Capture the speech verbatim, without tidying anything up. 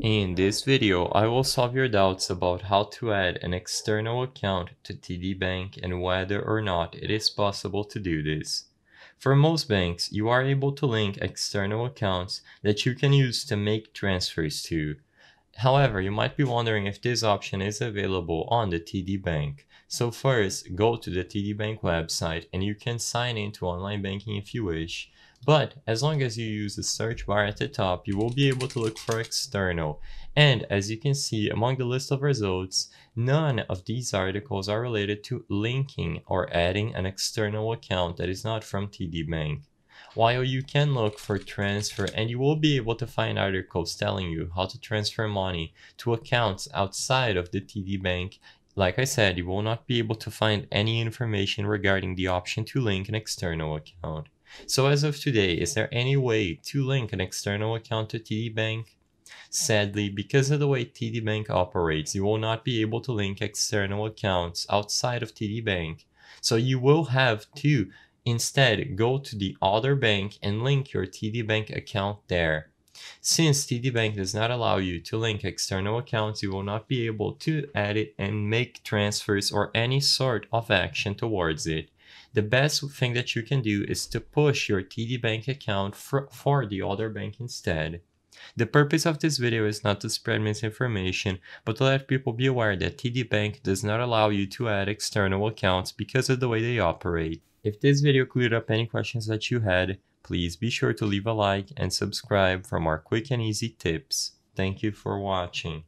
In this video, I will solve your doubts about how to add an external account to T D Bank and whether or not it is possible to do this. For most banks, you are able to link external accounts that you can use to make transfers to. However, you might be wondering if this option is available on the T D Bank. So first, go to the T D Bank website and you can sign in to online banking if you wish. But as long as you use the search bar at the top, you will be able to look for external. And as you can see, among the list of results, none of these articles are related to linking or adding an external account that is not from T D Bank. While you can look for transfer and you will be able to find articles telling you how to transfer money to accounts outside of the T D Bank, like I said, you will not be able to find any information regarding the option to link an external account. So as of today, is there any way to link an external account to T D Bank? Sadly, because of the way T D Bank operates, you will not be able to link external accounts outside of T D Bank. So you will have to instead go to the other bank and link your T D Bank account there. Since T D Bank does not allow you to link external accounts, you will not be able to add it and make transfers or any sort of action towards it. The best thing that you can do is to push your T D Bank account for, for the other bank instead. The purpose of this video is not to spread misinformation, but to let people be aware that T D Bank does not allow you to add external accounts because of the way they operate. If this video cleared up any questions that you had, please be sure to leave a like and subscribe for more quick and easy tips. Thank you for watching.